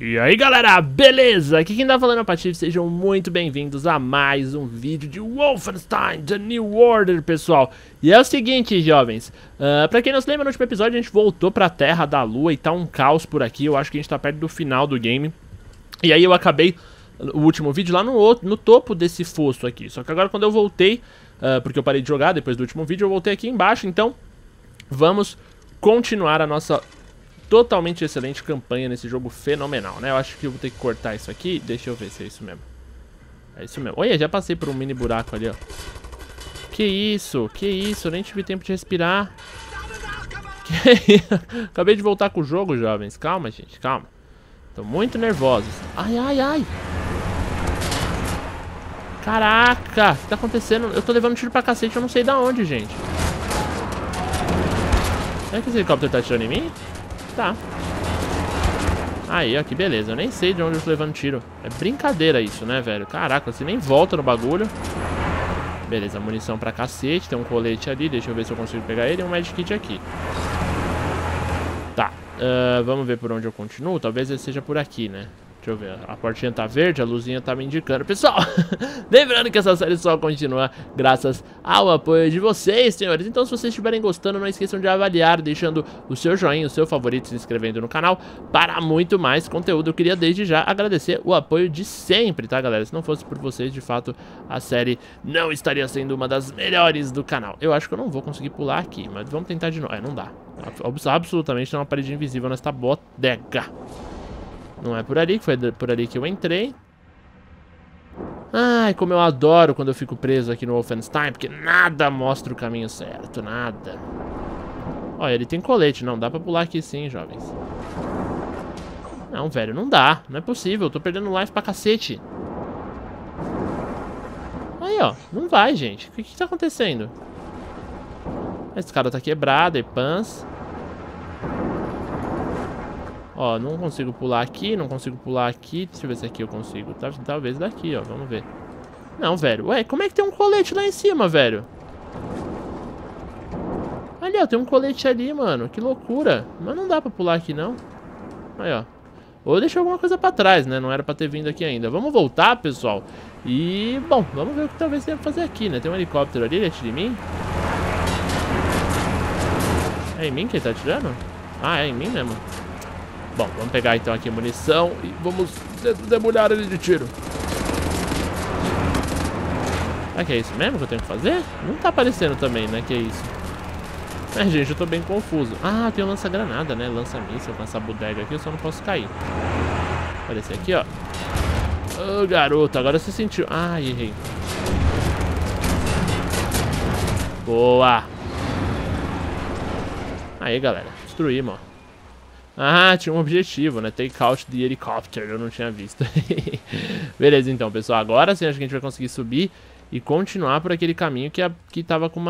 E aí galera, beleza? Aqui quem tá falando é o Patife, sejam muito bem-vindos a mais um vídeo de Wolfenstein The New Order, pessoal. E é o seguinte, jovens, pra quem não se lembra, no último episódio a gente voltou pra Terra da Lua e tá um caos por aqui. Eu acho que a gente tá perto do final do game. E aí eu acabei o último vídeo lá no topo desse fosso aqui. Só que agora quando eu voltei, porque eu parei de jogar depois do último vídeo, eu voltei aqui embaixo. Então vamos continuar a nossa totalmente excelente campanha nesse jogo fenomenal, né? Eu acho que eu vou ter que cortar isso aqui. Deixa eu ver se é isso mesmo. É isso mesmo. Olha, já passei por um mini buraco ali, ó. Que isso? Que isso? Eu nem tive tempo de respirar. Que isso? Acabei de voltar com o jogo, jovens. Calma, gente. Calma. Tô muito nervoso. Ai, ai, ai. Caraca. O que tá acontecendo? Eu tô levando tiro pra cacete. Eu não sei da onde, gente. Será que esse helicóptero tá atirando em mim? Tá. Aí, ó, que beleza. Eu nem sei de onde eu tô levando tiro. É brincadeira isso, né, velho? Caraca, você nem volta no bagulho. Beleza, munição pra cacete. Tem um colete ali, deixa eu ver se eu consigo pegar ele. E um Magic Kit aqui. Tá, vamos ver por onde eu continuo. Talvez ele seja por aqui, né? Deixa eu ver, a portinha tá verde, a luzinha tá me indicando. Pessoal, lembrando que essa série só continua graças ao apoio de vocês, senhores. Então se vocês estiverem gostando, não esqueçam de avaliar, deixando o seu joinha, o seu favorito, se inscrevendo no canal. Para muito mais conteúdo, eu queria desde já agradecer o apoio de sempre, tá galera? Se não fosse por vocês, de fato, a série não estaria sendo uma das melhores do canal. Eu acho que eu não vou conseguir pular aqui, mas vamos tentar de novo. É, não dá. Absolutamente tem uma parede invisível nesta bodega. Não é por ali, que foi por ali que eu entrei. Ai, como eu adoro quando eu fico preso aqui no Wolfenstein, porque nada mostra o caminho certo, nada. Olha, ele tem colete, não, dá pra pular aqui sim, jovens. Não, velho, não dá, não é possível, eu tô perdendo life pra cacete. Aí, ó, não vai, gente, o que tá acontecendo? Esse cara tá quebrado, e pans. Ó, não consigo pular aqui, não consigo pular aqui. Deixa eu ver se aqui eu consigo. Talvez daqui, ó, vamos ver. Não, velho, ué, como é que tem um colete lá em cima, velho? Ali, ó, tem um colete ali, mano. Que loucura, mas não dá pra pular aqui, não. Aí, ó. Ou eu deixei alguma coisa pra trás, né, não era pra ter vindo aqui ainda. Vamos voltar, pessoal. E, bom, vamos ver o que talvez tenha pra fazer aqui, né. Tem um helicóptero ali, ele atira em mim. É em mim que ele tá atirando? Ah, é em mim mesmo. Bom, vamos pegar então aqui a munição e vamos debulhar ele de tiro. Ah, que é isso mesmo que eu tenho que fazer? Não tá aparecendo também, né? Que é isso? É, gente, eu tô bem confuso. Ah, tem um lança-granada, né? Lança-míssel com essa bodega aqui, eu só não posso cair. Aparecer aqui, ó. Ô, garoto, agora você sentiu. Ah, errei. Boa! Aí, galera, destruímos, ó. Ah, tinha um objetivo, né? Take out the helicopter, eu não tinha visto. Beleza, então, pessoal. Agora sim, acho que a gente vai conseguir subir e continuar por aquele caminho que tava com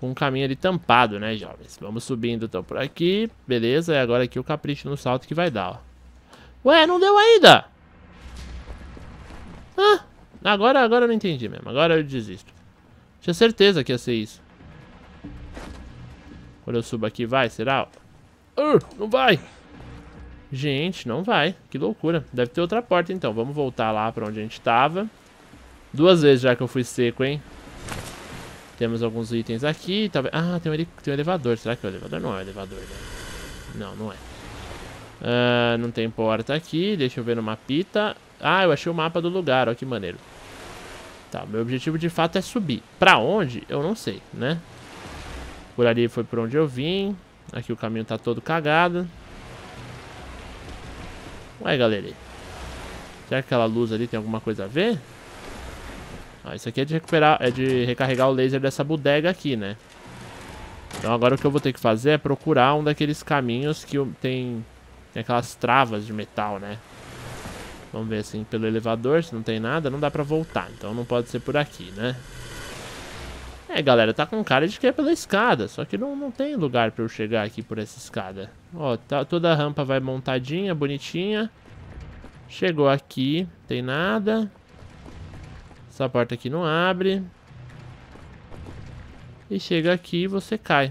um caminho ali tampado, né, jovens? Vamos subindo, então, por aqui. Beleza, e agora aqui o capricho no salto que vai dar, ó. Ué, não deu ainda! Ah, agora eu não entendi mesmo. Agora eu desisto. Tinha certeza que ia ser isso. Quando eu subo aqui, vai, será? Não vai. Gente, não vai. Que loucura. Deve ter outra porta, então. Vamos voltar lá pra onde a gente tava. Duas vezes já que eu fui seco, hein? Temos alguns itens aqui. Ah, tem um elevador. Será que é o elevador? Não é o elevador, né? Não, não é. Não tem porta aqui. Deixa eu ver no mapita. Ah, eu achei o mapa do lugar. Olha que maneiro. Tá, meu objetivo de fato é subir. Pra onde? Eu não sei, né? Por ali foi por onde eu vim. Aqui o caminho tá todo cagado. Ué, galera. Será que aquela luz ali tem alguma coisa a ver? Ah, isso aqui é de recuperar, é de recarregar o laser dessa bodega aqui, né? Então agora o que eu vou ter que fazer é procurar um daqueles caminhos que tem aquelas travas de metal, né? Vamos ver assim pelo elevador, se não tem nada, não dá pra voltar. Então não pode ser por aqui, né? É, galera, tá com cara de que é pela escada. Só que não tem lugar pra eu chegar aqui por essa escada. Ó, tá, toda a rampa vai montadinha, bonitinha. Chegou aqui, tem nada. Essa porta aqui não abre. E chega aqui e você cai.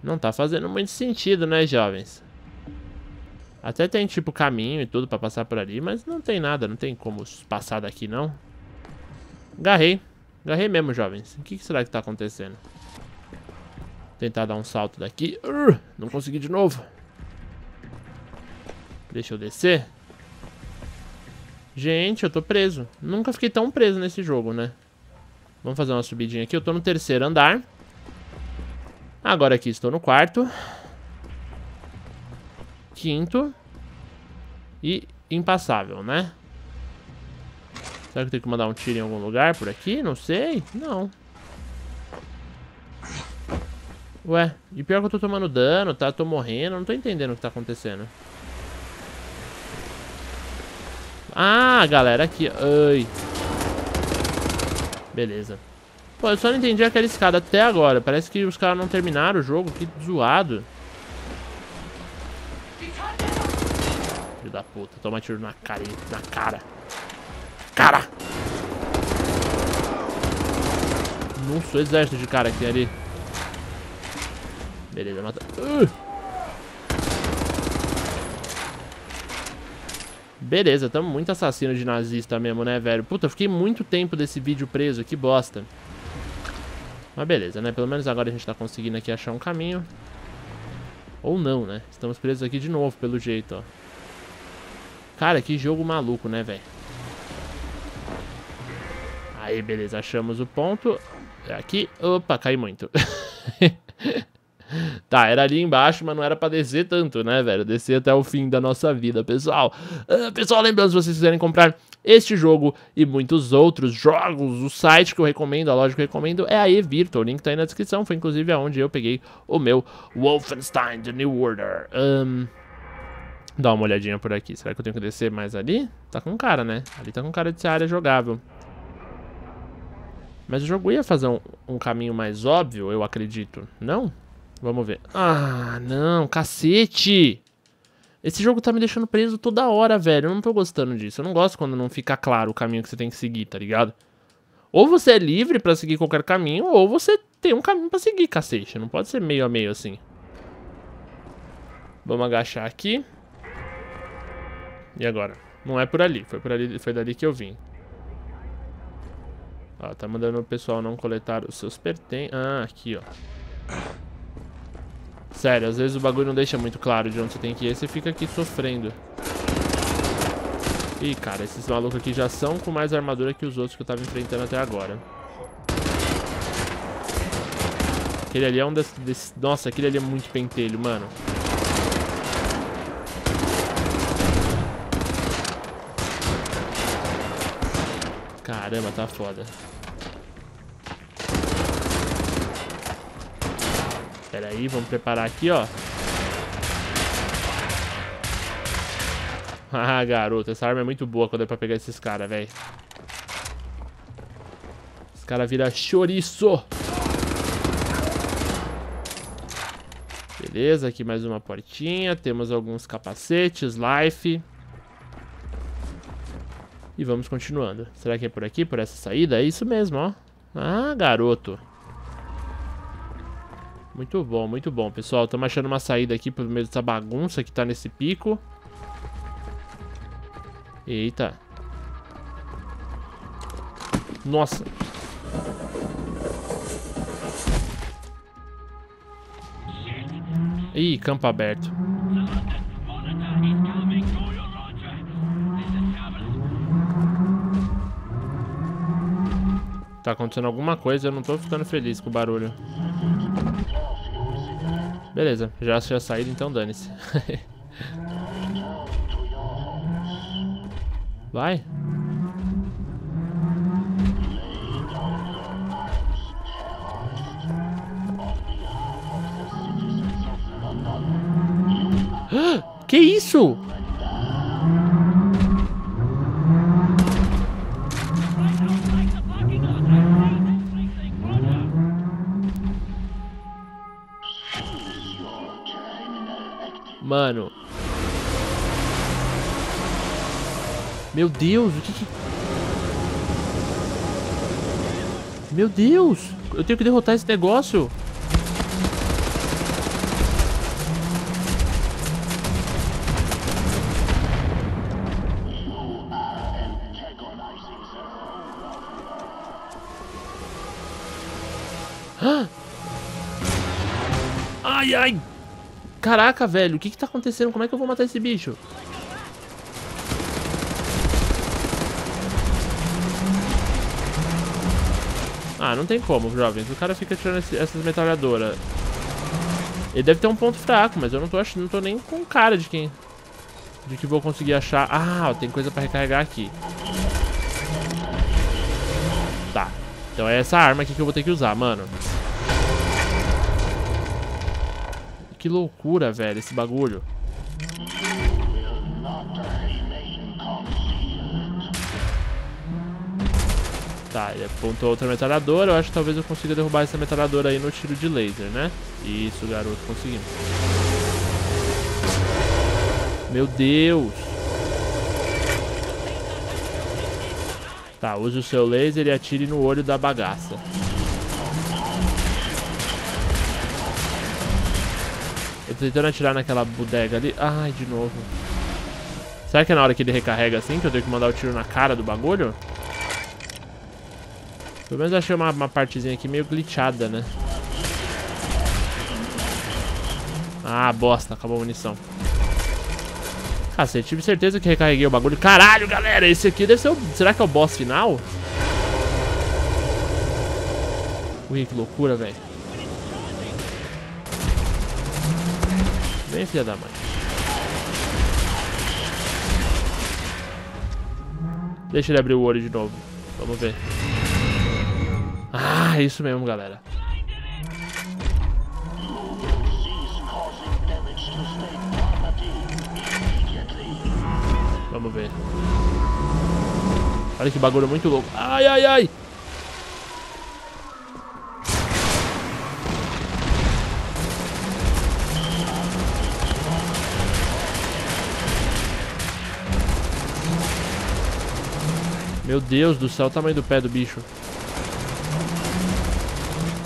Não tá fazendo muito sentido, né, jovens? Até tem tipo caminho e tudo pra passar por ali, mas não tem nada, não tem como passar daqui não. Agarrei. Agarrei mesmo, jovens. O que será que tá acontecendo? Vou tentar dar um salto daqui. Não consegui de novo. Deixa eu descer. Gente, eu tô preso. Nunca fiquei tão preso nesse jogo, né? Vamos fazer uma subidinha aqui. Eu tô no terceiro andar. Agora aqui estou no quarto. Quinto. E impassável, né? Será que eu tenho que mandar um tiro em algum lugar por aqui? Não sei. Não. Ué, e pior que eu tô tomando dano, tá? Tô morrendo, não tô entendendo o que tá acontecendo. Ah, galera, aqui. Ai. Beleza. Pô, eu só não entendi aquela escada até agora. Parece que os caras não terminaram o jogo. Que zoado. Filho da puta, toma tiro na cara. Na cara. Cara! Nossa, o exército de cara que tem ali. Beleza, mata. Beleza, tamo muito assassino de nazista mesmo, né, velho? Puta, eu fiquei muito tempo desse vídeo preso, que bosta. Mas beleza, né? Pelo menos agora a gente tá conseguindo aqui achar um caminho. Ou não, né? Estamos presos aqui de novo, pelo jeito, ó. Cara, que jogo maluco, né, velho? Aí, beleza, achamos o ponto. É aqui. Opa, cai muito. Tá, era ali embaixo, mas não era pra descer tanto, né, velho? Descer até o fim da nossa vida, pessoal. Pessoal, lembrando, se vocês quiserem comprar este jogo e muitos outros jogos, o site que eu recomendo, a loja que eu recomendo é a E-Virtual. O link tá aí na descrição, foi inclusive aonde eu peguei o meu Wolfenstein The New Order. Dá uma olhadinha por aqui. Será que eu tenho que descer mais ali? Tá com cara, né? Ali tá com cara de ser área jogável. Mas o jogo ia fazer um caminho mais óbvio, eu acredito. Não? Vamos ver. Ah, não, cacete! Esse jogo tá me deixando preso toda hora, velho. Eu não tô gostando disso. Eu não gosto quando não fica claro o caminho que você tem que seguir, tá ligado? Ou você é livre pra seguir qualquer caminho, ou você tem um caminho pra seguir, cacete. Não pode ser meio a meio assim. Vamos agachar aqui. E agora? Não é por ali. Foi por ali, foi dali que eu vim. Ó, tá mandando o pessoal não coletar os seus pertences. Ah, aqui, ó. Sério, às vezes o bagulho não deixa muito claro de onde você tem que ir e você fica aqui sofrendo. Ih, cara, esses malucos aqui já são com mais armadura que os outros que eu tava enfrentando até agora. Aquele ali é um desses... Nossa, aquele ali é muito pentelho, mano. Caramba, tá foda. Pera aí, vamos preparar aqui, ó. Ah, garoto, essa arma é muito boa quando é pra pegar esses caras, velho. Esse cara vira chouriço. Beleza, aqui mais uma portinha. Temos alguns capacetes, life. E vamos continuando. Será que é por aqui, por essa saída? É isso mesmo, ó. Ah, garoto. Muito bom, pessoal. Estamos achando uma saída aqui pelo meio dessa bagunça que tá nesse pico. Eita. Nossa. Ih, campo aberto. Tá acontecendo alguma coisa, eu não tô ficando feliz com o barulho. Beleza, já achei a saída, então dane-se. Vai. Que isso? Mano. Meu Deus, o que... Meu Deus, eu tenho que derrotar esse negócio. Ai, ai. Caraca, velho. O que que tá acontecendo? Como é que eu vou matar esse bicho? Ah, não tem como, jovens. O cara fica tirando essas metralhadoras. Ele deve ter um ponto fraco, mas eu não tô achando, não tô nem com cara de quem... de que vou conseguir achar... Ah, tem coisa pra recarregar aqui. Tá. Então é essa arma aqui que eu vou ter que usar, mano. Que loucura, velho, esse bagulho. Tá, ele apontou outra metralhadora. Eu acho que talvez eu consiga derrubar essa metralhadora aí no tiro de laser, né? Isso, garoto, conseguimos. Meu Deus. Tá, use o seu laser e atire no olho da bagaça. Eu tô tentando atirar naquela bodega ali. Ai, de novo. Será que é na hora que ele recarrega assim que eu tenho que mandar o tiro na cara do bagulho? Pelo menos eu achei uma partezinha aqui meio glitchada, né? Ah, bosta. Acabou a munição. Cacete, tive certeza que recarreguei o bagulho. Caralho, galera! Esse aqui deve ser o... Será que é o boss final? Ui, que loucura, velho. Vem, filha da mãe. Deixa ele abrir o olho de novo. Vamos ver. Ah, isso mesmo, galera. Vamos ver. Olha que bagulho muito louco. Ai, ai, ai. Meu Deus do céu, o tamanho do pé do bicho.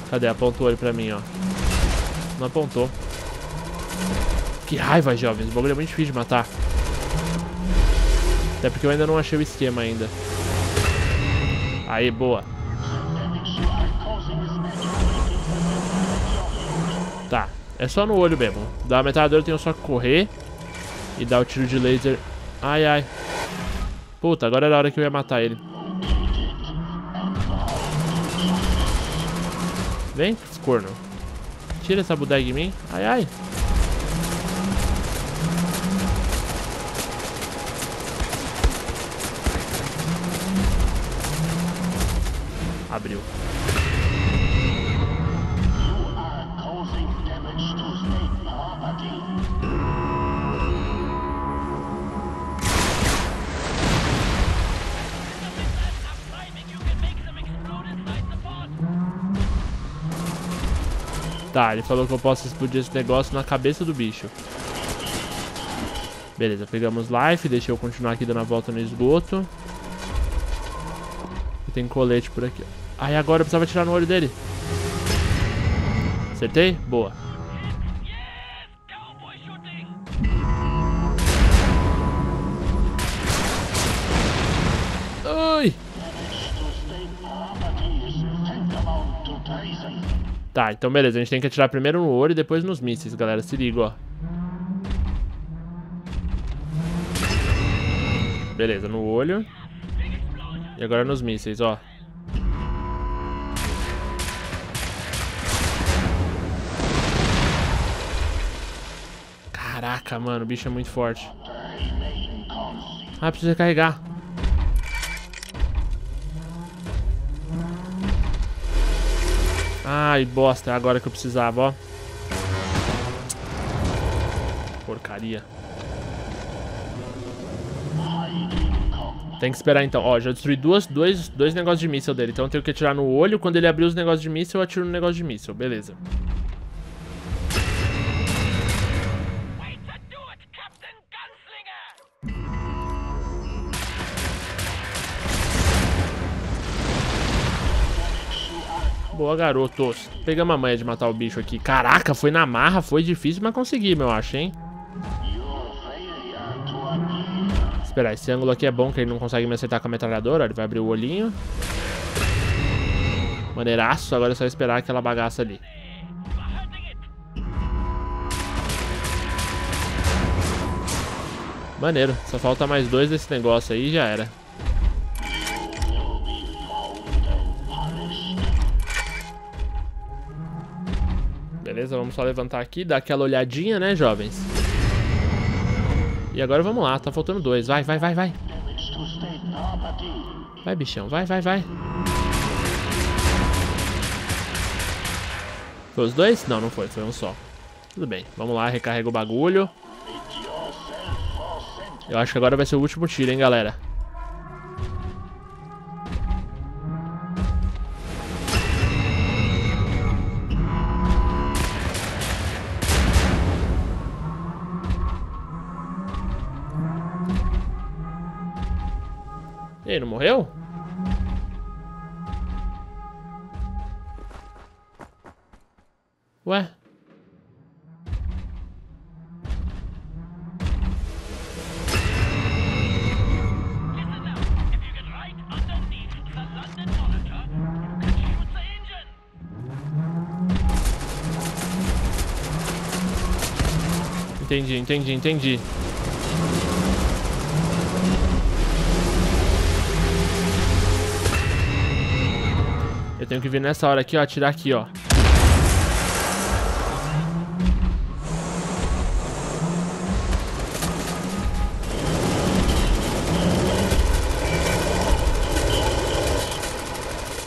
Cadê? Apontou o olho pra mim, ó. Não apontou. Que raiva, jovens. O bagulho é muito difícil de matar. Até porque eu ainda não achei o esquema ainda. Aí, boa. Tá. É só no olho mesmo. Da metralhadora eu tenho só que correr e dar o tiro de laser. Ai, ai. Puta, agora era a hora que eu ia matar ele. Vem, corno. Tira essa bodega de mim. Ai, ai. Abriu. Tá, ele falou que eu posso explodir esse negócio na cabeça do bicho. Beleza, pegamos life. Deixa eu continuar aqui dando a volta no esgoto. Tem colete por aqui. Ai, agora eu precisava tirar no olho dele. Acertei? Boa. Ai. Tá, então beleza, a gente tem que atirar primeiro no ouro e depois nos mísseis, galera, se liga, ó. Beleza, no olho. E agora nos mísseis, ó. Caraca, mano, o bicho é muito forte. Ah, preciso recarregar. Ai, bosta, é agora que eu precisava, ó. Porcaria. Tem que esperar então. Ó, já destruí dois negócios de míssil dele. Então eu tenho que atirar no olho. Quando ele abrir os negócios de míssil, eu atiro no negócio de míssil. Beleza. Boa, garotos. Pegamos a manha de matar o bicho aqui. Caraca, foi na marra, foi difícil, mas consegui, eu acho, hein? Esperar, esse ângulo aqui é bom que ele não consegue me acertar com a metralhadora. Ele vai abrir o olhinho. Maneiraço, agora é só esperar aquela bagaça ali. Maneiro, só falta mais dois desse negócio aí e já era. Beleza, vamos só levantar aqui, dar aquela olhadinha, né, jovens? E agora vamos lá, tá faltando dois. Vai, vai, vai, vai. Vai, bichão, vai, vai, vai. Foi os dois? Não, não foi, foi um só. Tudo bem, vamos lá, recarrega o bagulho. Eu acho que agora vai ser o último tiro, hein, galera. E aí, não morreu? Ué? Entendi, entendi, entendi. Eu tenho que vir nessa hora aqui, ó, atirar aqui, ó.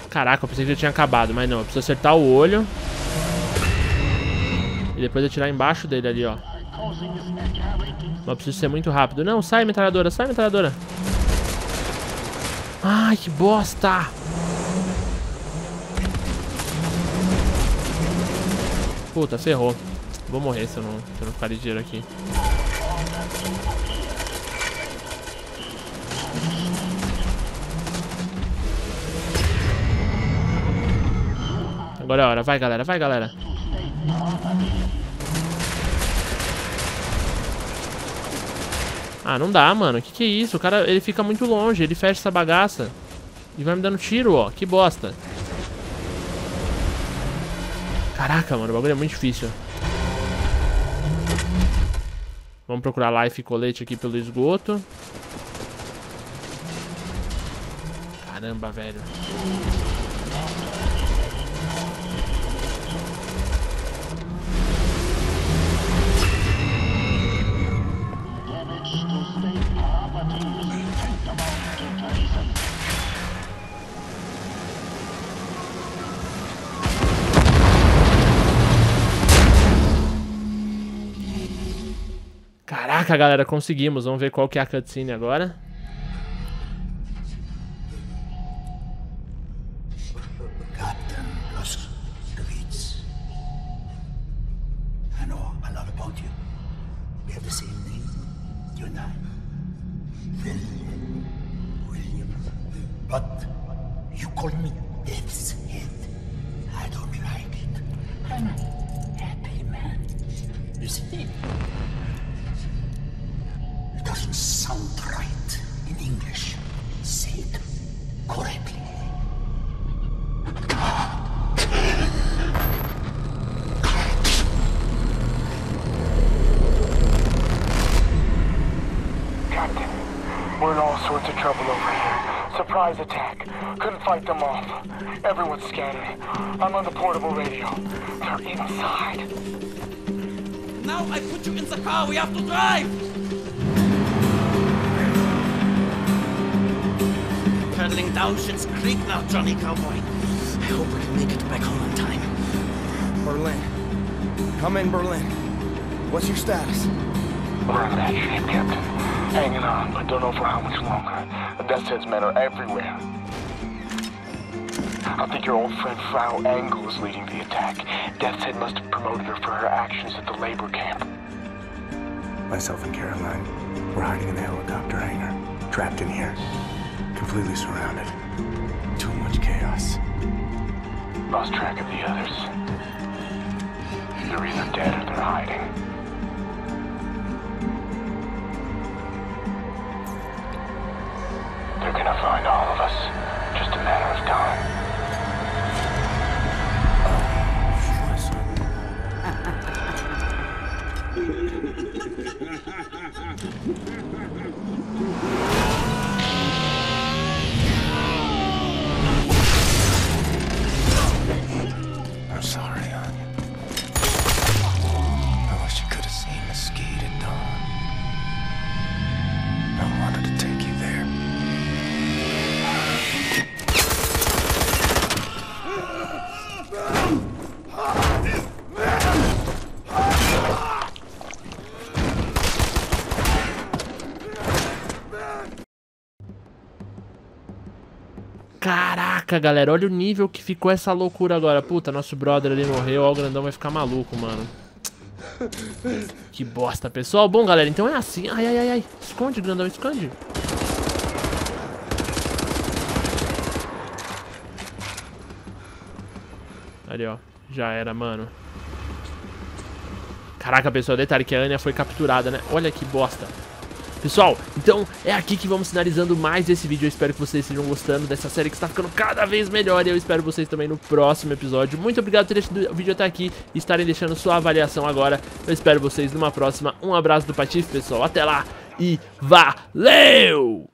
Caraca, eu pensei que eu tinha acabado, mas não, eu preciso acertar o olho. E depois atirar embaixo dele ali, ó. Mas preciso ser muito rápido. Não, sai, metralhadora, sai, metralhadora. Ai, que bosta. Puta, ferrou. Vou morrer se eu não ficar ligeiro aqui. Agora é a hora, vai, galera, vai, galera. Ah, não dá, mano. Que é isso? O cara, ele fica muito longe. Ele fecha essa bagaça e vai me dando tiro, ó. Que bosta. Caraca, mano. O bagulho é muito difícil. Vamos procurar life e colete aqui pelo esgoto. Caramba, velho. Caraca, galera, conseguimos. Vamos ver qual que é a cutscene agora. Johnny Cowboy. I hope we can make it back home on time. Berlin. I'm in Berlin. What's your status? We're in that ship, Captain. Hanging on, but don't know for how much longer. The Death's Head's men are everywhere. I think your old friend Frau Engel is leading the attack. Death's Head must have promoted her for her actions at the labor camp. Myself and Caroline, we're hiding in the helicopter hangar. Trapped in here. Completely surrounded. Chaos. Lost track of the others. They're either dead or they're hiding. They're gonna find all of us. Just a matter of time. Caraca, galera, olha o nível que ficou essa loucura agora. Puta, nosso brother ali morreu, ó, o grandão vai ficar maluco, mano. Que bosta, pessoal. Bom, galera, então é assim. Ai, ai, ai, ai. Esconde, grandão, esconde. Ali, ó. Já era, mano. Caraca, pessoal, detalhe que a Anya foi capturada, né? Olha que bosta. Pessoal, então é aqui que vamos finalizando mais esse vídeo. Eu espero que vocês estejam gostando dessa série que está ficando cada vez melhor. E eu espero vocês também no próximo episódio. Muito obrigado por ter assistido o vídeo até aqui e estarem deixando sua avaliação agora. Eu espero vocês numa próxima. Um abraço do Patife, pessoal. Até lá e valeu!